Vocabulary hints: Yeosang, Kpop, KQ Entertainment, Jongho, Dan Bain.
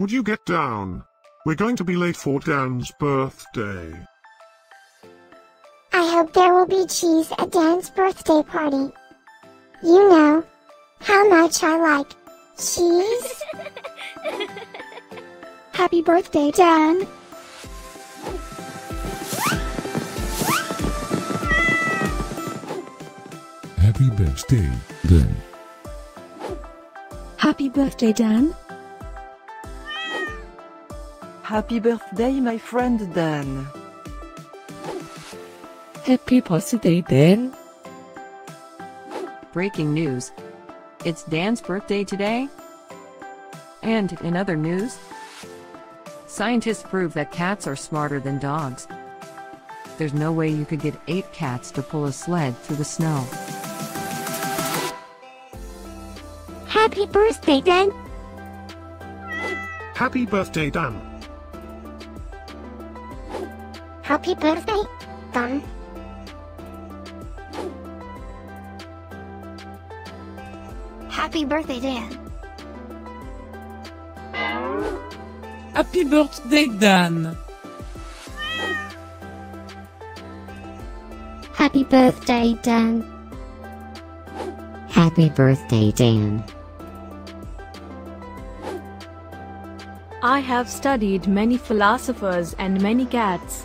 Would you get down? We're going to be late for Dan's birthday. I hope there will be cheese at Dan's birthday party. You know how much I like cheese. Happy birthday, Dan. Happy birthday, Dan. Happy birthday, Dan. Happy birthday, my friend Dan. Happy birthday, Dan. Breaking news. It's Dan's birthday today. And in other news, scientists prove that cats are smarter than dogs. There's no way you could get 8 cats to pull a sled through the snow. Happy birthday, Dan. Happy birthday, Dan. Happy birthday, Dan. Happy birthday, Dan. Happy birthday, Dan. Happy birthday, Dan. Happy birthday, Dan. I have studied many philosophers and many cats.